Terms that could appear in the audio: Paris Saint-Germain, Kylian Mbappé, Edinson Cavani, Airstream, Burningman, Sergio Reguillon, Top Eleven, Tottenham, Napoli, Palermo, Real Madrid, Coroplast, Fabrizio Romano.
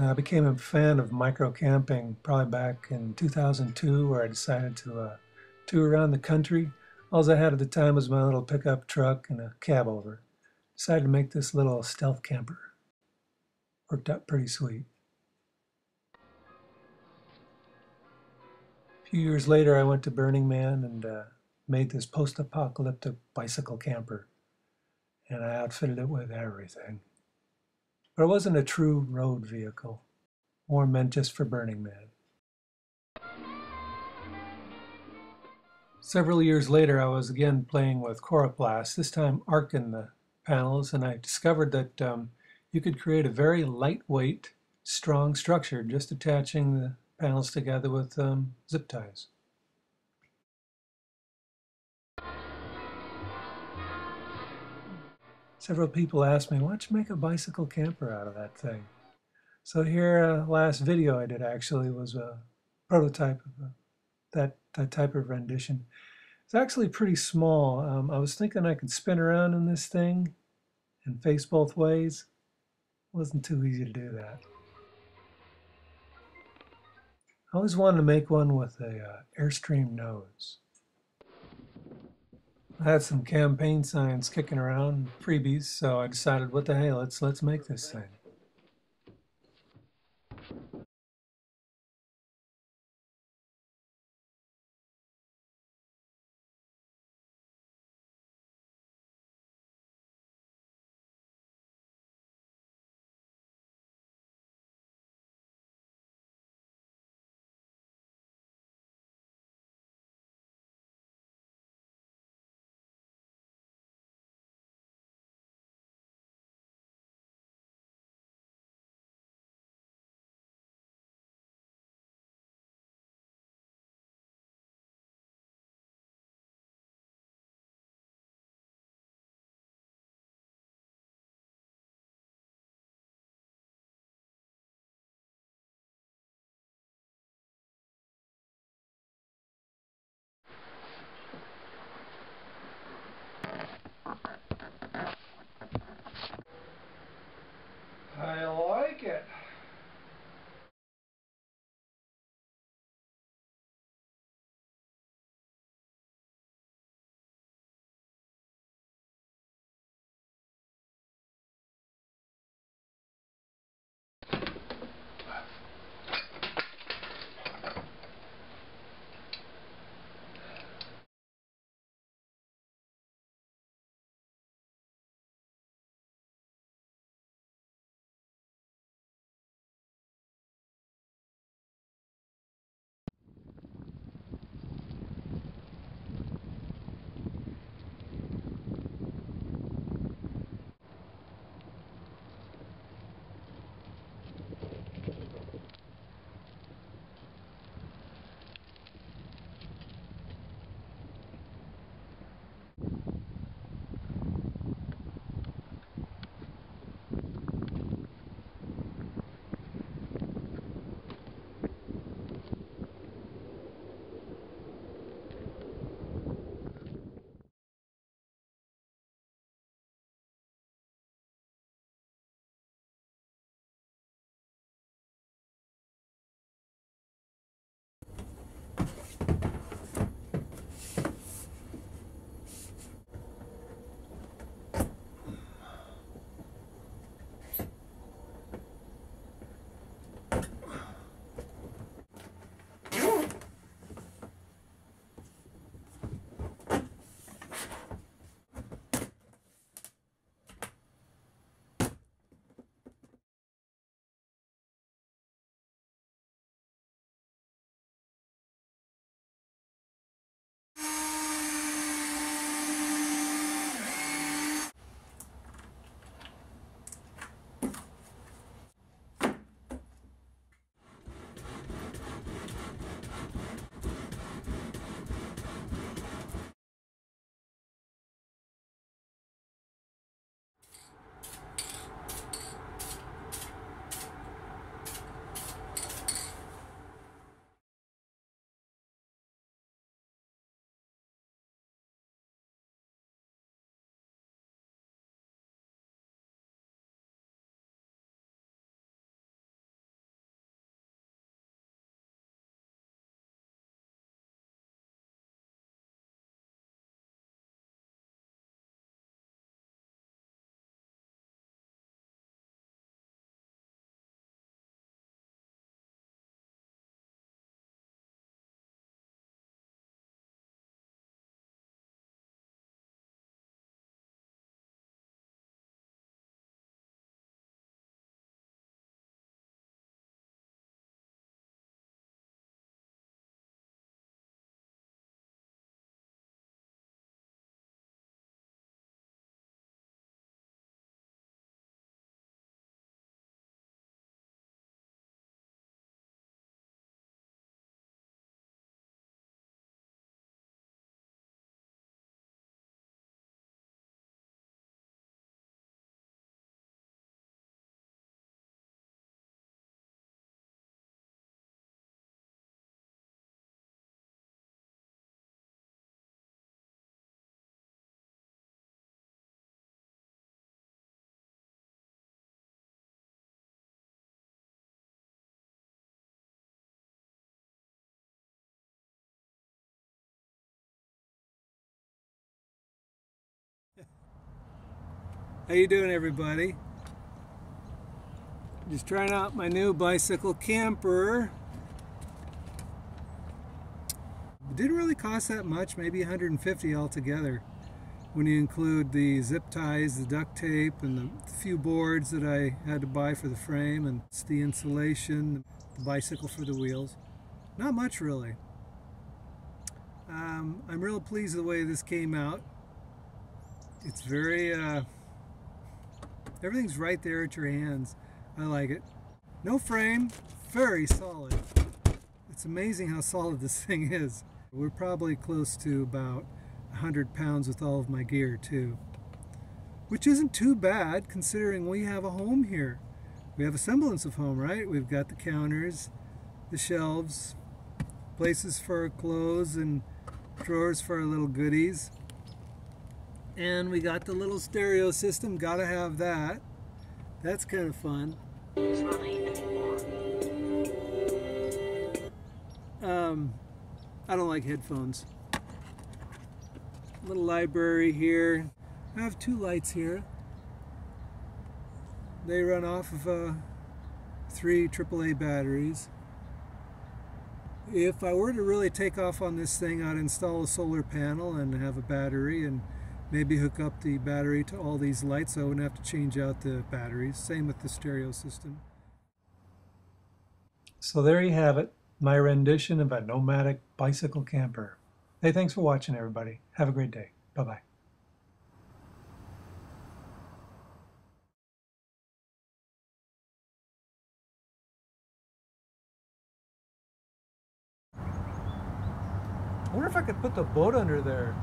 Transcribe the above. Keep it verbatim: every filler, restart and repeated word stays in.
I became a fan of micro-camping probably back in two thousand two, where I decided to uh, tour around the country. All I had at the time was my little pickup truck and a cab over. Decided to make this little stealth camper. Worked out pretty sweet. A few years later, I went to Burning Man and uh, made this post-apocalyptic bicycle camper. And I outfitted it with everything. But it wasn't a true road vehicle, more meant just for Burning Man. Several years later, I was again playing with Coroplast, this time arcing the panels, and I discovered that um, you could create a very lightweight, strong structure just attaching the panels together with um, zip ties. Several people asked me, why don't you make a bicycle camper out of that thing? So here, uh, last video I did actually was a prototype of a, that, that type of rendition. It's actually pretty small. Um, I was thinking I could spin around in this thing and face both ways. It wasn't too easy to do that. I always wanted to make one with a uh, Airstream nose. I had some campaign signs kicking around, freebies, so I decided, what the hell, let's, let's make this thing. How you doing, everybody? Just trying out my new bicycle camper. It didn't really cost that much, maybe one hundred fifty dollars altogether when you include the zip ties, the duct tape, and the few boards that I had to buy for the frame, and it's the insulation, the bicycle for the wheels. Not much, really. Um, I'm real pleased with the way this came out. It's very, uh, everything's right there at your hands. I like it. No frame, very solid. It's amazing how solid this thing is. We're probably close to about one hundred pounds with all of my gear too, which isn't too bad considering we have a home here. We have a semblance of home, right? We've got the counters, the shelves, places for our clothes and drawers for our little goodies. And we got the little stereo system, gotta have that. That's kind of fun. Um, I don't like headphones. Little library here. I have two lights here. They run off of uh, three triple A batteries. If I were to really take off on this thing, I'd install a solar panel and have a battery and maybe hook up the battery to all these lights so I wouldn't have to change out the batteries. Same with the stereo system. So there you have it, my rendition of a nomadic bicycle camper. Hey, thanks for watching, everybody. Have a great day. Bye-bye. I wonder if I could put the boat under there.